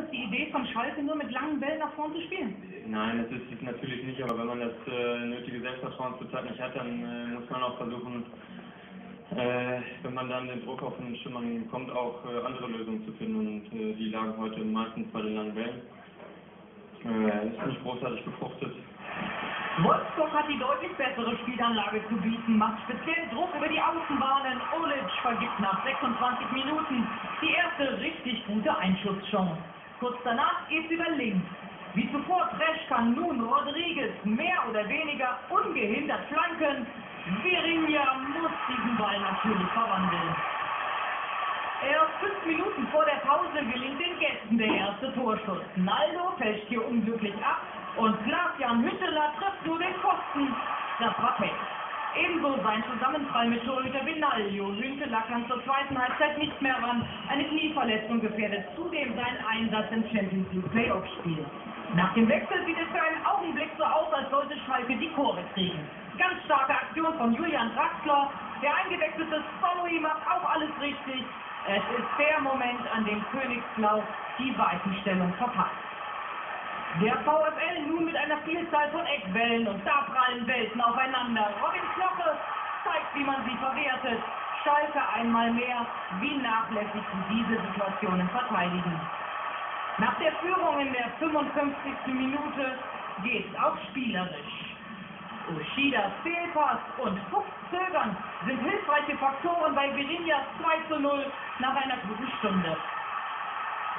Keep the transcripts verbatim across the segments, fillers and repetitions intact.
das die Idee von Schalke, nur mit langen Bällen nach vorn zu spielen? Nein, das ist es natürlich nicht, aber wenn man das äh, nötige Selbstvertrauen zurzeit nicht hat, dann äh, muss man auch versuchen, äh, wenn man dann den Druck auf den Schimmern kommt, auch äh, andere Lösungen zu finden. Und äh, die lagen heute meistens bei den langen Bällen. Äh, ist nicht großartig befruchtet. Wolfsburg hat die deutlich bessere Spielanlage zu bieten, macht speziell Druck über die Außenbahnen. Olic vergibt nach sechsundzwanzig Minuten die erste richtig gute Einschusschance. Kurz danach geht's über links. Wie zuvor Tresch kann nun Rodriguez mehr oder weniger ungehindert flanken. Virinia muss diesen Ball natürlich verwandeln. Erst fünf Minuten vor der Pause gelingt den Gästen der erste Torschuss. Naldo fällt hier unglücklich ab und Glasjan Hütteler trifft nur den Pfosten. Das war Pech. Ebenso sein Zusammenfall mit Torhüter Benaglio. Hütteler kann zur zweiten Halbzeit nicht mehr ran. Eine Knieverletzung gefährdet zudem seinen Einsatz im Champions League Playoff-Spiel. Nach dem Wechsel sieht es für einen Augenblick so aus, als sollte Schalke die Kurve kriegen. Ganz starke Aktion von Julian Draxler. Der eingewechselte Sonuji macht auch alles richtig. Es ist der Moment, an dem Königsblau die Weichenstellung verpasst. Der VfL nun mit einer Vielzahl von Eckbällen und da prallen Welten aufeinander. Robin Knoche zeigt, wie man sie verwertet. Schalke einmal mehr, wie nachlässig sie diese Situationen verteidigen. Nach der Führung in der fünfundfünfzigsten Minute geht's auch spielerisch. Ushidas Fehlpass und Fuchs zögern sind hilfreiche Faktoren bei Virinias zwei zu null nach einer guten Stunde.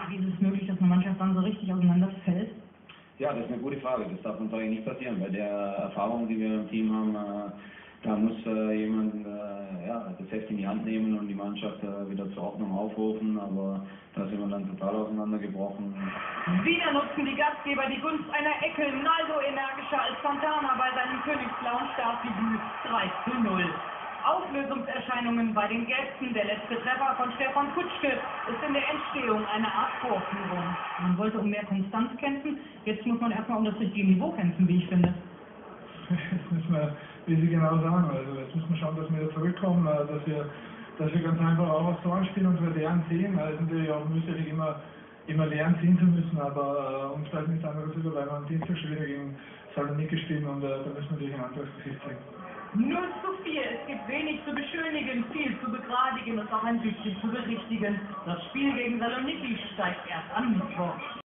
Wie ist es möglich, dass eine Mannschaft dann so richtig auseinanderfällt? Ja, das ist eine gute Frage. Das darf uns eigentlich nicht passieren. Bei der Erfahrung, die wir im Team haben, da muss jemand ja, das Heft in die Hand nehmen und die Mannschaft wieder zur Ordnung aufrufen. Aber da sind wir dann total auseinandergebrochen. Wieder nutzen die Gastgeber die Gunst einer Ecke. Naldo energischer als Santana bei seinem königsblauen Startdebüt drei zu null. Auflösungserscheinungen bei den Gästen. Der letzte Treffer von Stefan Kutschke ist in der Entstehung eine Art Vorführung. Man wollte um mehr Konstanz kämpfen. Jetzt muss man erstmal um das richtige Niveau kämpfen, wie ich finde. Das müssen wir, wie Sie genau sagen, also jetzt müssen wir schauen, dass wir wieder zurückkommen, dass wir, dass wir ganz einfach auch was so anspielen und wir lernen sehen. Es ist natürlich auch müßig, immer, immer lernen sehen zu müssen, aber äh, uns bleibt nichts anderes über, weil wir am Dienstag schon wieder gegen Saloniki spielen und äh, da müssen wir natürlich ein anderes Gesicht zeigen. null zu vier, es gibt wenig zu beschönigen, viel zu begradigen und auch ein bisschen zu berichtigen. Das Spiel gegen Saloniki steigt erst am Mittwoch.